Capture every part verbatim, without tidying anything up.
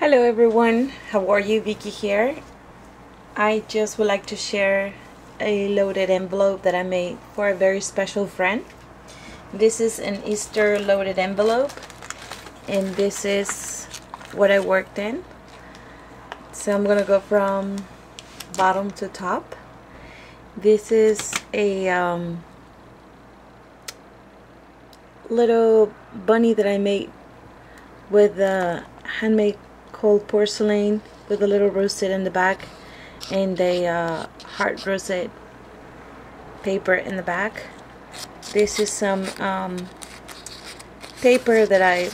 Hello everyone, how are you? Vicky here. I just would like to share a loaded envelope that I made for a very special friend. This is an Easter loaded envelope and this is what I worked in. So I'm gonna go from bottom to top. This is a um, little bunny that I made with a handmade cold porcelain with a little rosette in the back and a uh, heart rosette paper in the back. This is some um, paper that I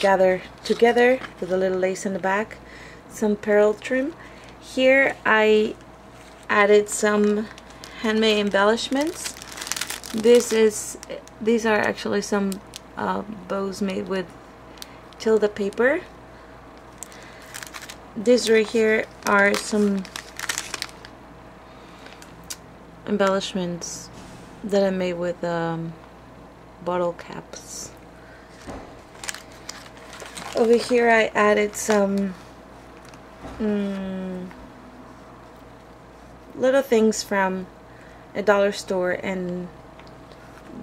gathered together with a little lace in the back, some pearl trim. Here I added some handmade embellishments. This is these are actually some uh, bows made with Tilda paper. These right here are some embellishments that I made with um, bottle caps. Over here I added some um, little things from a dollar store and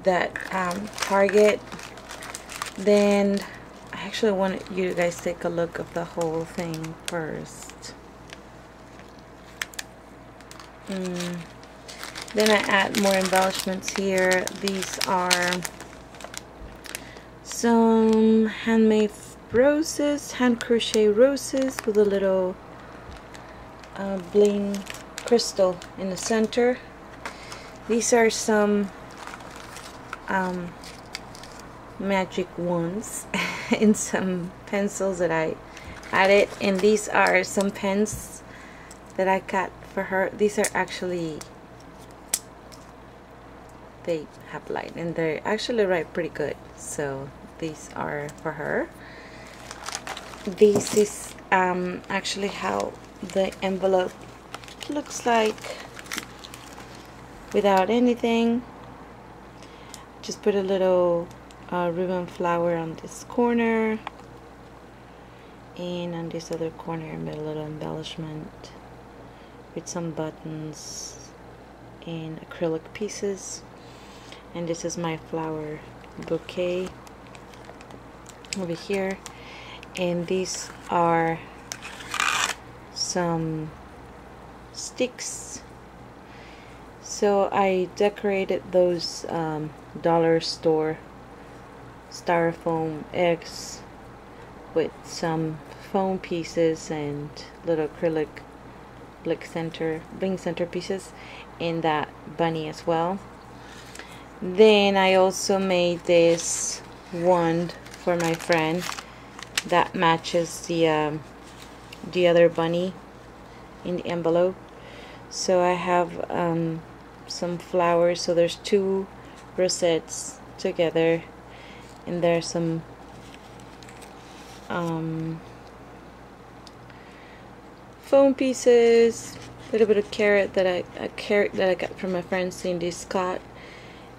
that um, Target. Then I actually want you guys to take a look at the whole thing first. Mm. Then I add more embellishments here. These are some handmade roses, hand crochet roses with a little uh, bling crystal in the center. These are some um, magic wands and some pencils that I added, and these are some pens that I got for her. These are actually, they have light and they actually write pretty good, so these are for her. This is um, actually how the envelope looks like without anything. Just put a little Uh, ribbon flower on this corner, and on this other corner I made a little embellishment with some buttons and acrylic pieces. And this is my flower bouquet over here, and these are some sticks. So I decorated those um, dollar store Styrofoam eggs with some foam pieces and little acrylic bling center bling center pieces in that bunny as well. Then I also made this wand for my friend that matches the um, the other bunny in the envelope. So I have um, some flowers, so there's two rosettes together. And there's some um, foam pieces, a little bit of carrot that I a carrot that I got from my friend Cindy Scott,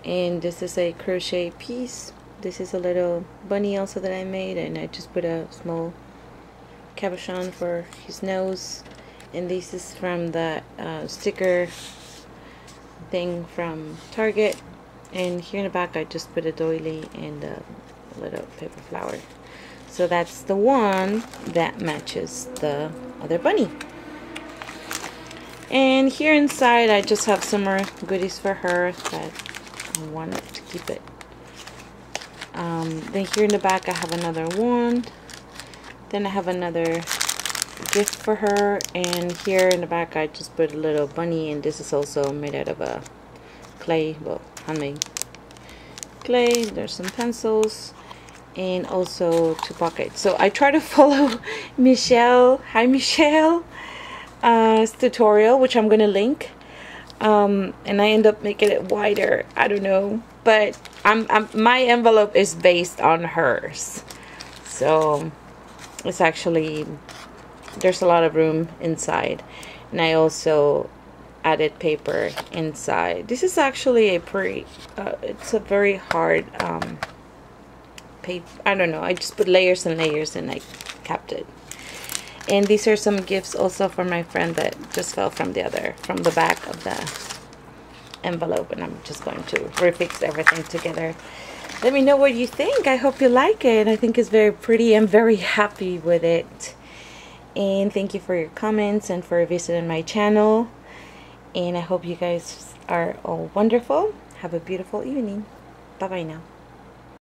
and this is a crochet piece. This is a little bunny also that I made, and I just put a small cabochon for his nose. And this is from the uh, sticker thing from Target. And here in the back I just put a doily and a little paper flower. So that's the one that matches the other bunny. And here inside I just have some more goodies for her that I wanted to keep it. Um, then here in the back I have another wand. Then I have another gift for her. And here in the back I just put a little bunny, and this is also made out of a clay, well, handmade clay. There's some pencils and also two pockets. So I try to follow Michelle, hi Michelle, uh, tutorial, which I'm gonna link, um, and I end up making it wider. I don't know, but I'm, I'm my envelope is based on hers, so it's actually there's a lot of room inside, and I also added paper inside. This is actually a pretty uh, it's a very hard um paper. I don't know, I just put layers and layers and I capped it. And these are some gifts also for my friend that just fell from the other, from the back of the envelope. And I'm just going to refix everything together. Let me know what you think. I hope you like it. I think it's very pretty. I'm very happy with it. And thank you for your comments and for visiting my channel. And I hope you guys are all wonderful. Have a beautiful evening. Bye-bye now.